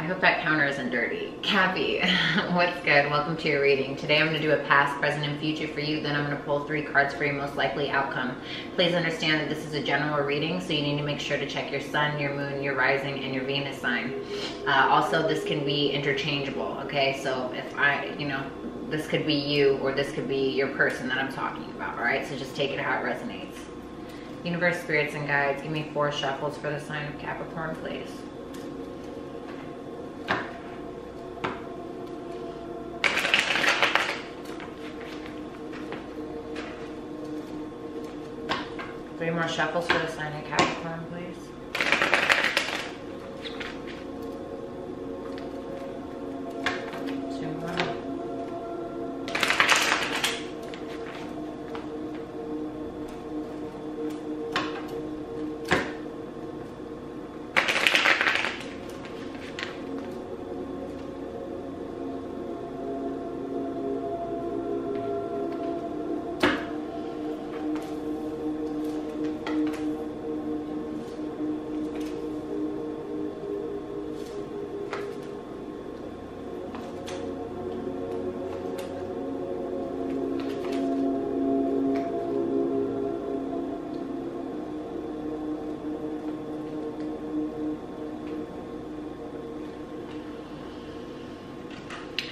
I hope that counter isn't dirty. Kathy, what's good? Welcome to your reading. Today I'm going to do a past, present, and future for you. Then I'm going to pull three cards for your most likely outcome. Please understand that this is a general reading, so you need to make sure to check your sun, your moon, your rising, and your Venus sign. Also, this can be interchangeable, okay? So if I, you know, this could be you or this could be your person that I'm talking about, all right? So just take it how it resonates. Universe, spirits, and guides, give me four shuffles for the sign of Capricorn, please. Three more shuffles for the sign of Capricorn, please. Two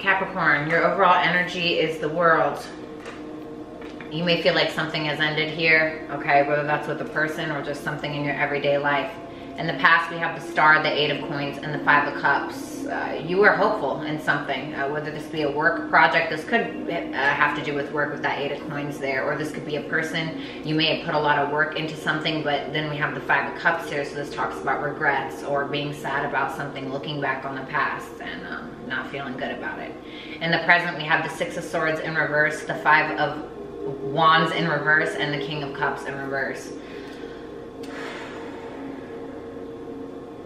Capricorn, your overall energy is the world. You may feel like something has ended here, okay, whether that's with a person or just something in your everyday life. In the past, we have the Star, the Eight of Coins, and the Five of Cups. You were hopeful in something, whether this be a work project. This could have to do with work with that Eight of Coins there, or this could be a person. You may have put a lot of work into something, but then we have the Five of Cups here, so this talks about regrets or being sad about something, looking back on the past and not feeling good about it. In the present, we have the Six of Swords in reverse, the Five of Wands in reverse, and the King of Cups in reverse.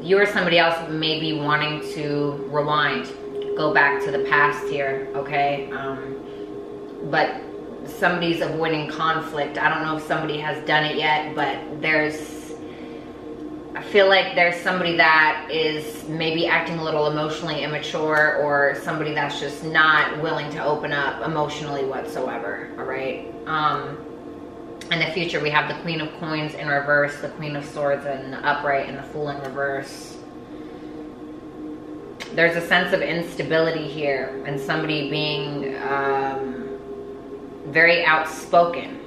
You or somebody else may be wanting to rewind, go back to the past here, okay? But somebody's avoiding conflict. I don't know if somebody has done it yet, but I feel like there's somebody that is maybe acting a little emotionally immature, or somebody that's just not willing to open up emotionally whatsoever, all right? In the future, we have the Queen of Coins in reverse, the Queen of Swords in the upright, and the Fool in reverse. There's a sense of instability here and somebody being very outspoken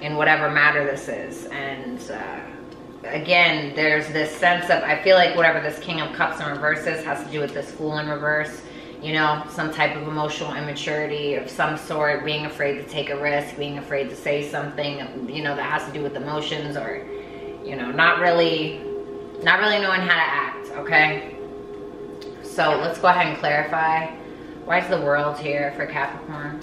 in whatever matter this is. And again, there's this sense of, I feel like whatever this King of Cups in reverse is has to do with this Fool in reverse. You know, some type of emotional immaturity of some sort, being afraid to take a risk, being afraid to say something, you know, that has to do with emotions, or, you know, not really knowing how to act, okay? So let's go ahead and clarify. Why is the world here for Capricorn?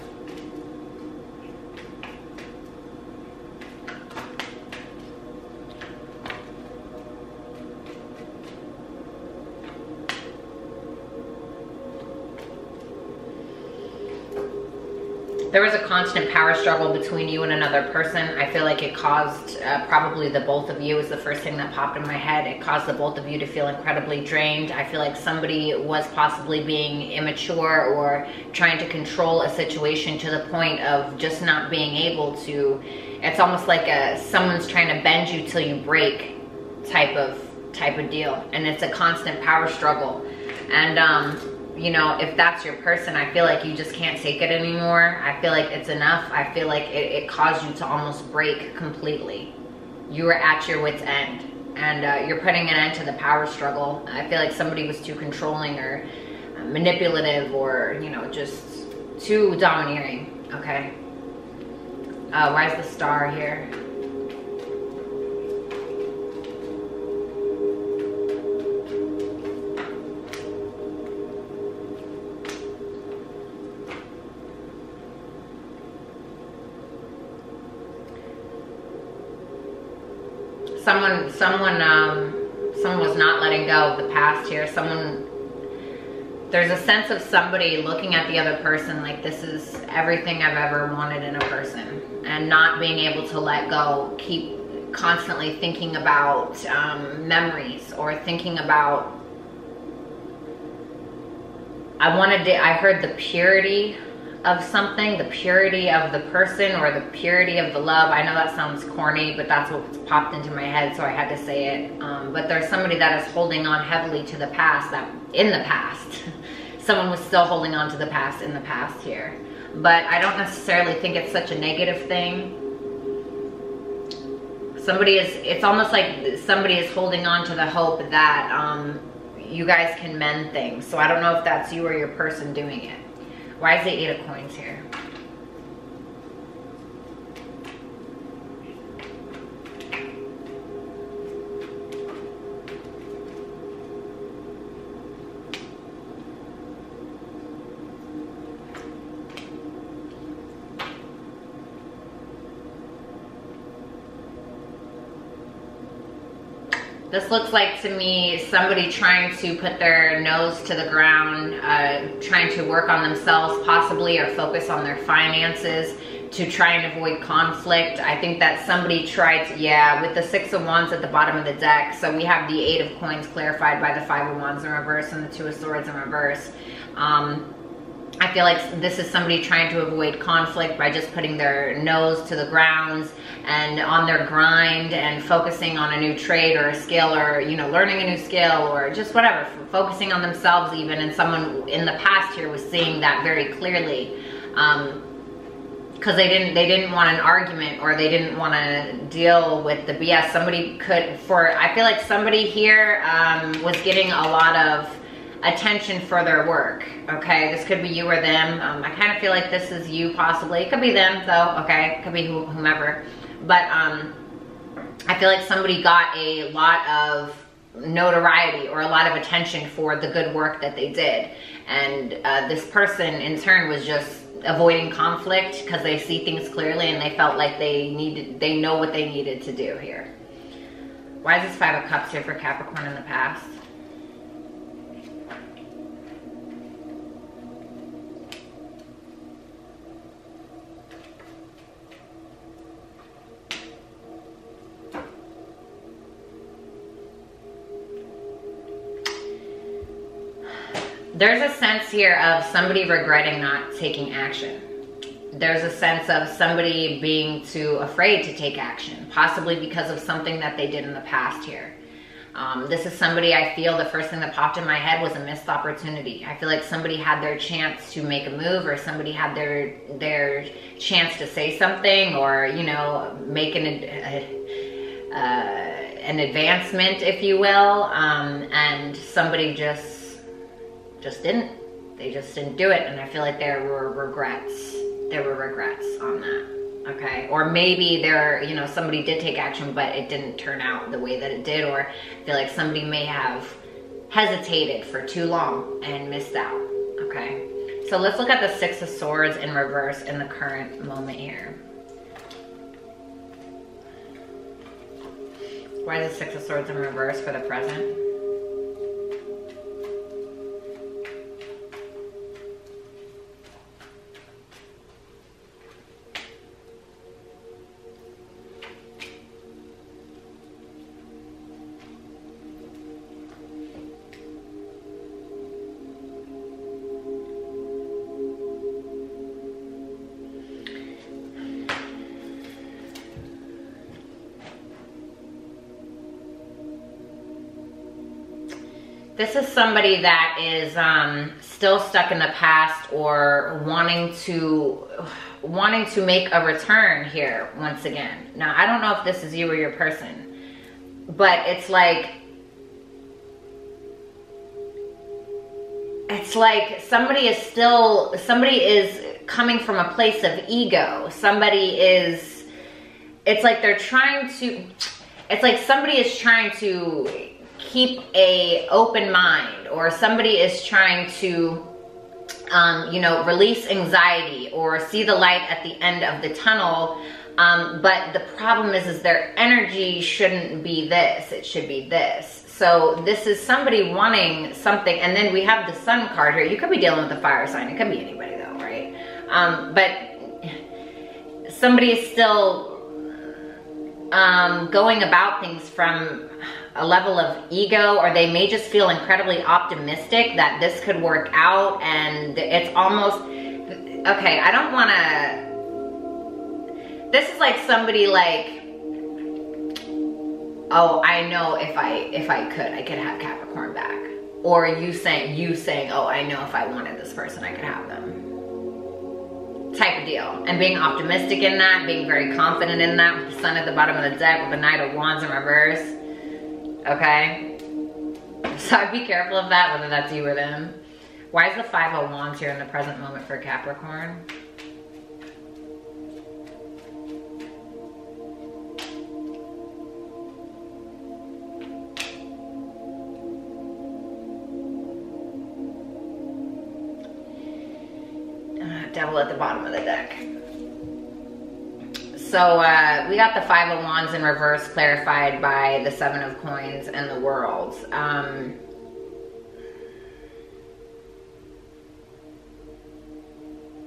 There was a constant power struggle between you and another person. I feel like it caused probably the both of you, is the first thing that popped in my head. It caused the both of you to feel incredibly drained. I feel like somebody was possibly being immature or trying to control a situation to the point of just not being able to. It's almost like someone's trying to bend you till you break type of deal. And it's a constant power struggle. And you know, if that's your person, I feel like you just can't take it anymore. I feel like it's enough. I feel like it caused you to almost break completely. You were at your wit's end, and you're putting an end to the power struggle. I feel like somebody was too controlling or manipulative, or, you know, just too domineering, okay? Why is the Star here? Someone was not letting go of the past here. There's a sense of somebody looking at the other person like, this is everything I've ever wanted in a person, and not being able to let go, keep constantly thinking about memories, or thinking about I heard the purity of something, the purity of the person or the purity of the love. I know that sounds corny, but that's what popped into my head, so I had to say it. But there's somebody that is holding on heavily to the past, that in the past. Someone was still holding on to the past in the past here. But I don't necessarily think it's such a negative thing. It's almost like somebody is holding on to the hope that you guys can mend things. So I don't know if that's you or your person doing it. Why is the 8 of coins here? This looks like to me somebody trying to put their nose to the ground, trying to work on themselves possibly, or focus on their finances to try and avoid conflict. I think that somebody tried to, yeah, with the 6 of Wands at the bottom of the deck. So we have the 8 of coins clarified by the 5 of Wands in reverse and the 2 of swords in reverse. I feel like this is somebody trying to avoid conflict by just putting their nose to the ground and on their grind and focusing on a new trade or a skill, or, you know, learning a new skill or just whatever, focusing on themselves even. And someone in the past here was seeing that very clearly, because they didn't want an argument, or they didn't want to deal with the BS. Somebody could, I feel like somebody here was getting a lot of attention for their work. Okay, this could be you or them. I kind of feel like this is you possibly. It could be them though. Okay, it could be whomever. But I feel like somebody got a lot of notoriety or a lot of attention for the good work that they did, and this person in turn was just avoiding conflict because they see things clearly and they felt like they know what they needed to do here. Why is this 5 of cups here for Capricorn in the past? There's a sense here of somebody regretting not taking action. There's a sense of somebody being too afraid to take action, possibly because of something that they did in the past here. This is somebody, I feel the first thing that popped in my head was a missed opportunity. I feel like somebody had their chance to make a move, or somebody had their chance to say something, or, you know, make an advancement, if you will, and somebody just didn't do it. And I feel like there were regrets on that. Okay, or maybe you know, somebody did take action but it didn't turn out the way that it did, or I feel like somebody may have hesitated for too long and missed out. Okay, so let's look at the 6 of swords in reverse in the current moment here. Why is the 6 of swords in reverse for the present? This is somebody that is still stuck in the past, or wanting to make a return here once again. Now, I don't know if this is you or your person, but it's like somebody is coming from a place of ego. It's like somebody is trying to keep a open mind, or somebody is trying to, you know, release anxiety or see the light at the end of the tunnel. But the problem is their energy shouldn't be this, it should be this. So this is somebody wanting something. And then we have the Sun card here. You could be dealing with a fire sign. It could be anybody though, right? But somebody is still going about things from a level of ego, or they may just feel incredibly optimistic that this could work out, and it's almost, okay, I don't wanna, this is like somebody like, oh, I know if I could, I could have Capricorn back. Or you saying, oh, I know if I wanted this person, I could have them. Type of deal, and being optimistic in that, being very confident in that, with the Sun at the bottom of the deck, with the Knight of Wands in reverse. Okay, so I'd be careful of that, whether that's you or them. Why is the Five of Wands here in the present moment for Capricorn? Devil at the bottom of the deck. So we got the Five of Wands in reverse clarified by the Seven of Coins and the World.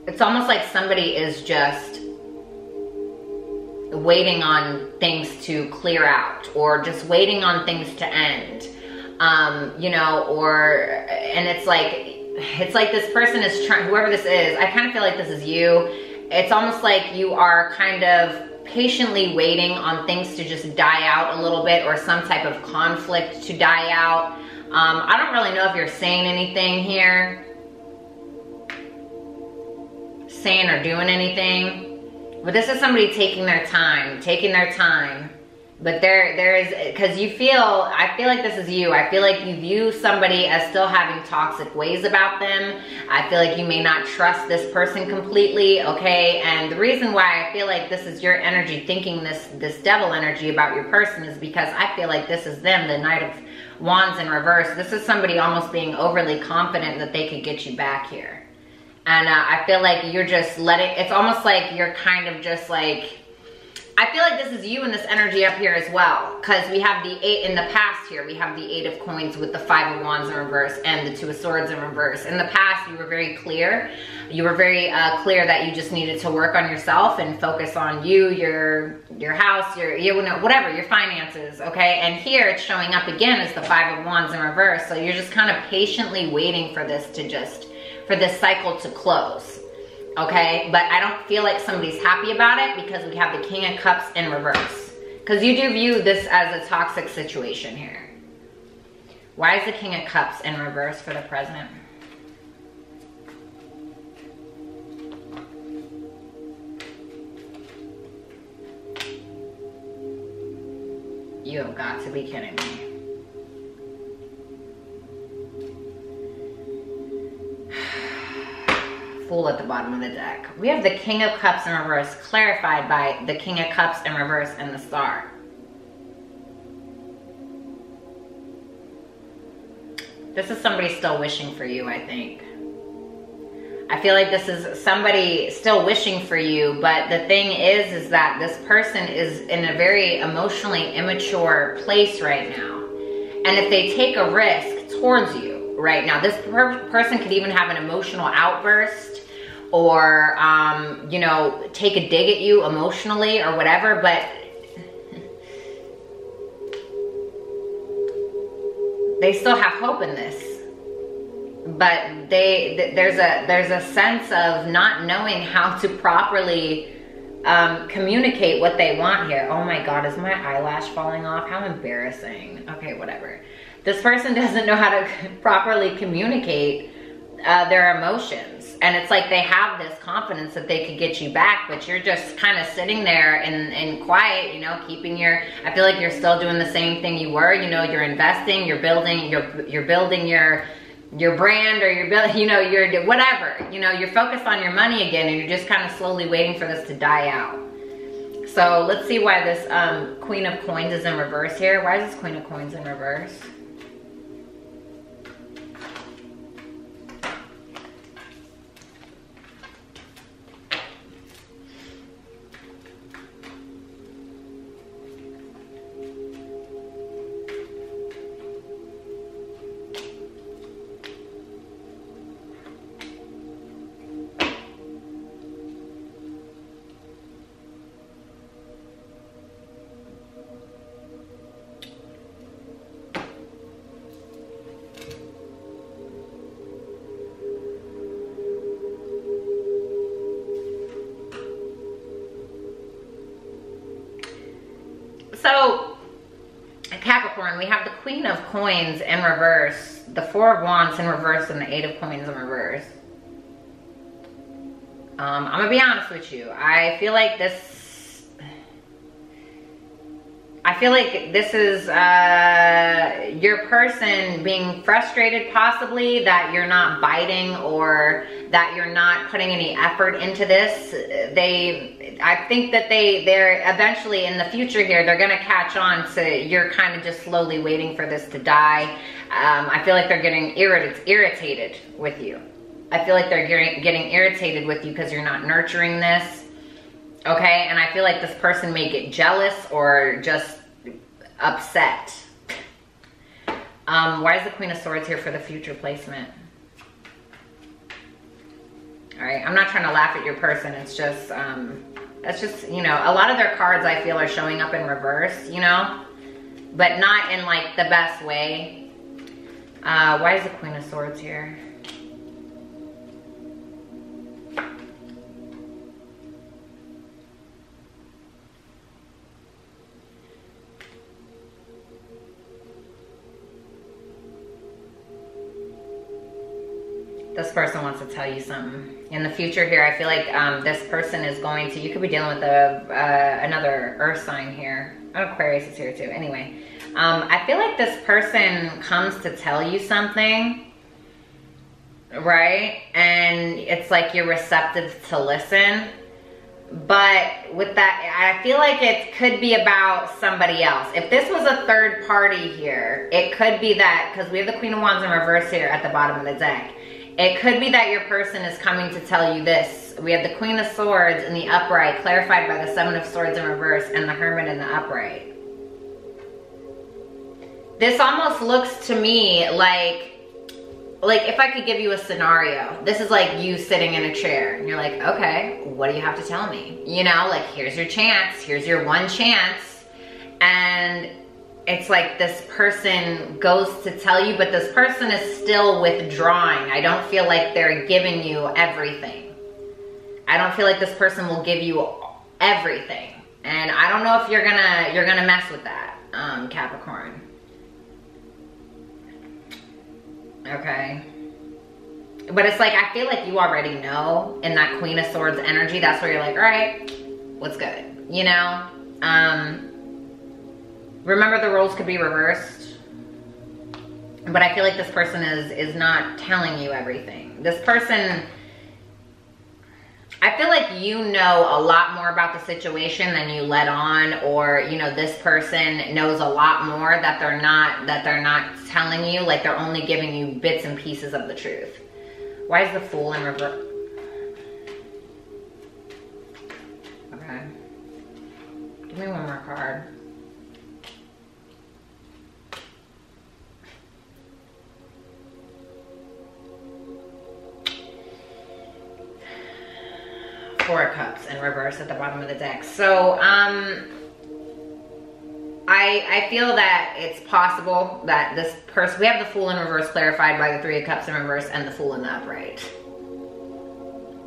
It's almost like somebody is just waiting on things to clear out, or just waiting on things to end, you know, or, and it's like this person is trying, whoever this is, I kind of feel like this is you. It's almost like you are kind of patiently waiting on things to just die out a little bit, or some type of conflict to die out. I don't really know if you're saying anything here. Saying or doing anything. But this is somebody taking their time. But there is, because you feel, I feel like this is you. I feel like you view somebody as still having toxic ways about them. I feel like you may not trust this person completely, okay? And the reason why I feel like this is your energy thinking this devil energy about your person is because I feel like this is them, the Knight of Wands in reverse. This is somebody almost being overly confident that they could get you back here. And I feel like you're just letting, it's almost like you're kind of just like, I feel like this is you and this energy up here as well, because we have the Eight in the past here. We have the Eight of Coins with the Five of Wands in reverse and the Two of Swords in reverse. In the past, you were very clear. You were very clear that you just needed to work on yourself and focus on you, your house, your whatever, your finances, okay? And here it's showing up again as the Five of Wands in reverse. So you're just kind of patiently waiting for this to just, for this cycle to close. Okay, but I don't feel like somebody's happy about it, because we have the King of Cups in reverse. Because you do view this as a toxic situation here. Why is the King of Cups in reverse for the present? You have got to be kidding me. Fool at the bottom of the deck. We have the King of Cups in reverse clarified by the King of Cups in reverse and the Star. This is somebody still wishing for you, I think. I feel like this is somebody still wishing for you, but the thing is that this person is in a very emotionally immature place right now. And if they take a risk towards you, right now, this person could even have an emotional outburst, or you know, take a dig at you emotionally or whatever, but they still have hope in this. But there's a sense of not knowing how to properly communicate what they want here. Oh my God, is my eyelash falling off? How embarrassing. Okay, whatever. This person doesn't know how to properly communicate their emotions. And it's like they have this confidence that they could get you back, but you're just kind of sitting there in quiet, you know, keeping your, I feel like you're still doing the same thing you were, you know, you're investing, you're building your brand, or you're building, you know, you're whatever, you know, you're focused on your money again, and you're just kind of slowly waiting for this to die out. So let's see why this Queen of Coins is in reverse here. Why is this Queen of Coins in reverse? we have the Queen of Coins in reverse, the Four of Wands in reverse, and the Eight of Coins in reverse. I'm gonna be honest with you. I feel like this is your person being frustrated, possibly, that you're not biting or that you're not putting any effort into this. I think that they're eventually in the future here, they're gonna catch on to you're kind of just slowly waiting for this to die. I feel like they're getting irritated with you. I feel like they're getting irritated with you because you're not nurturing this. Okay, and I feel like this person may get jealous or just upset. Why is the Queen of Swords here for the future placement? All right, I'm not trying to laugh at your person. It's just, that's just, you know, a lot of their cards I feel are showing up in reverse, you know, but not in like the best way. Why is the Queen of Swords here? This person wants to tell you something in the future here. I feel like this person is going to, you could be dealing with another earth sign here. Aquarius is here too. Anyway, I feel like this person comes to tell you something, right? And it's like you're receptive to listen. But with that, I feel like it could be about somebody else. If this was a third party here, it could be that, because we have the Queen of Wands in reverse here at the bottom of the deck. It could be that your person is coming to tell you this. We have the Queen of Swords in the upright, clarified by the Seven of Swords in reverse, and the Hermit in the upright. This almost looks to me like if I could give you a scenario, this is like you sitting in a chair and you're like, okay, what do you have to tell me? You know, like, here's your chance, here's your one chance. And it's like this person goes to tell you, but this person is still withdrawing. I don't feel like they're giving you everything. I don't feel like this person will give you everything. And I don't know if you're gonna mess with that, Capricorn. Okay. But it's like, I feel like you already know in that Queen of Swords energy, that's where you're like, all right, what's good? You know? Remember, the roles could be reversed, but I feel like this person is not telling you everything. This person, I feel like you know a lot more about the situation than you let on, or, you know, this person knows a lot more that they're not telling you, like they're only giving you bits and pieces of the truth. Why is the Fool in reverse? Okay. Give me one more card. Four of Cups in reverse at the bottom of the deck. So I feel that it's possible that this person, we have the Fool in reverse clarified by the Three of Cups in reverse and the Fool in the upright.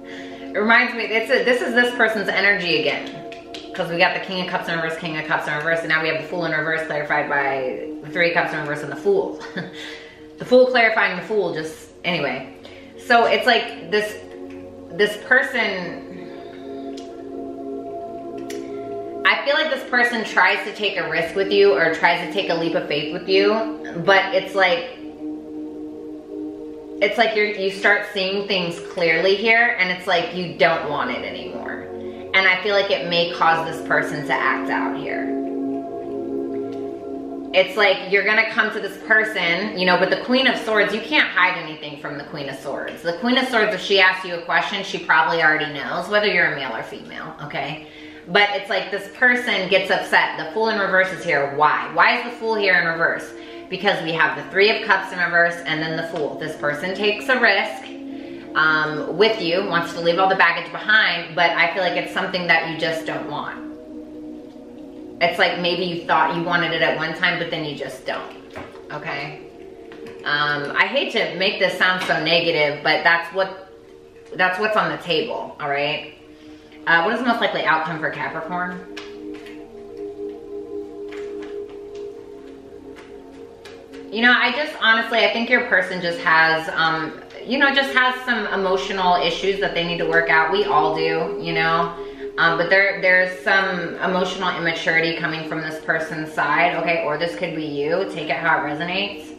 It reminds me, this is this person's energy again, because we got the King of Cups in reverse, King of Cups in reverse, and now we have the Fool in reverse clarified by the Three of Cups in reverse and the Fool. The Fool clarifying the Fool, just anyway. So it's like this person, I feel like this person tries to take a risk with you or tries to take a leap of faith with you, but it's like you start seeing things clearly here, and it's like you don't want it anymore. And I feel like it may cause this person to act out here. It's like you're gonna come to this person, you know, with the Queen of Swords, you can't hide anything from the Queen of Swords. The Queen of Swords, if she asks you a question, she probably already knows, whether you're a male or female, okay? But it's like this person gets upset. The Fool in reverse is here. Why? Why is the Fool here in reverse? Because we have the Three of Cups in reverse and then the Fool. This person takes a risk with you, wants to leave all the baggage behind, but I feel like it's something that you just don't want. It's like maybe you thought you wanted it at one time, but then you just don't, okay? I hate to make this sound so negative, but that's what's on the table, all right? What is the most likely outcome for Capricorn? You know, I just honestly, I think your person just has, you know, just has some emotional issues that they need to work out. We all do, you know, but there's some emotional immaturity coming from this person's side, okay? Or this could be you. Take it how it resonates.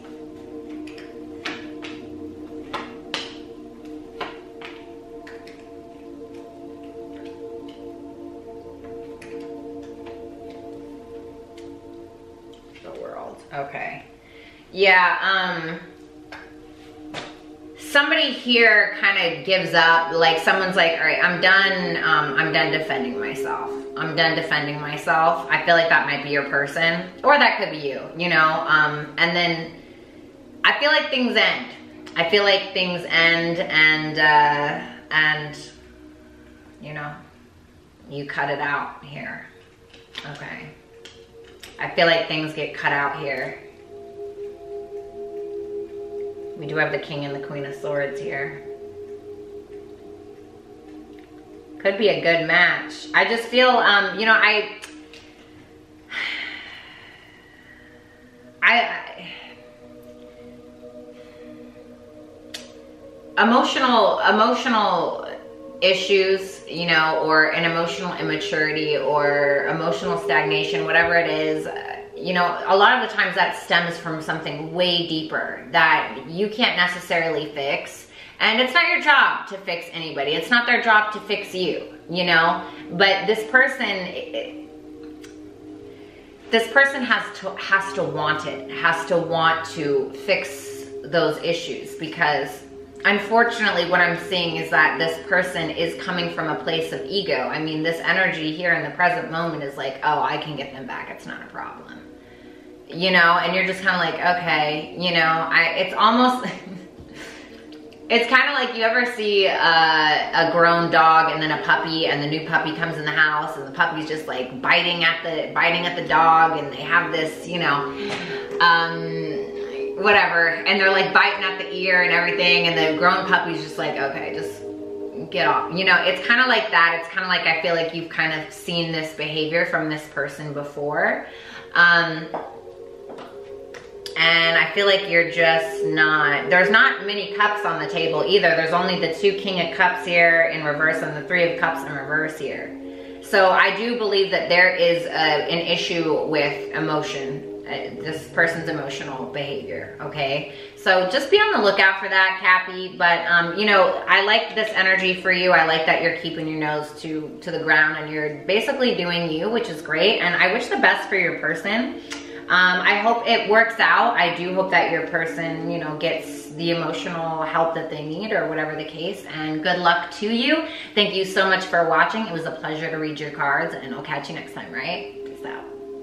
Okay. Yeah, somebody here kind of gives up. Like someone's like, all right, I'm done defending myself. I feel like that might be your person, or that could be you, you know? And then I feel like things end. And you know, you cut it out here. Okay. I feel like things get cut out here. We do have the King and the Queen of Swords here. Could be a good match. I just feel, you know, emotional issues, you know, or an emotional immaturity or emotional stagnation, whatever it is, you know, a lot of the times that stems from something way deeper that you can't necessarily fix. And it's not your job to fix anybody. It's not their job to fix you, you know, but this person has to want it, to fix those issues, because unfortunately, what I'm seeing is that this person is coming from a place of ego. I mean, this energy here in the present moment is like, oh, I can get them back. It's not a problem. You know, and you're just kind of like, okay, you know, it's almost, it's kind of like you ever see a grown dog and then a puppy, and the new puppy comes in the house and the puppy's just like biting at the dog, and they have this, you know, whatever, and they're like biting at the ear and everything, and the grown puppy's just like, okay, just get off, you know? It's kind of like that. It's kind of like, I feel like you've kind of seen this behavior from this person before, and I feel like you're just not, there's not many cups on the table either. There's only the two King of Cups here in reverse and the Three of Cups in reverse here. So I do believe that there is an issue with emotion. This person's emotional behavior, okay? So just be on the lookout for that, Cappy. But you know, I like this energy for you. I like that you're keeping your nose to the ground and you're basically doing you, which is great. And I wish the best for your person. I hope it works out. I do hope that your person, you know, gets the emotional help that they need, or whatever the case. And good luck to you. Thank you so much for watching. It was a pleasure to read your cards, and I'll catch you next time, right? Peace out.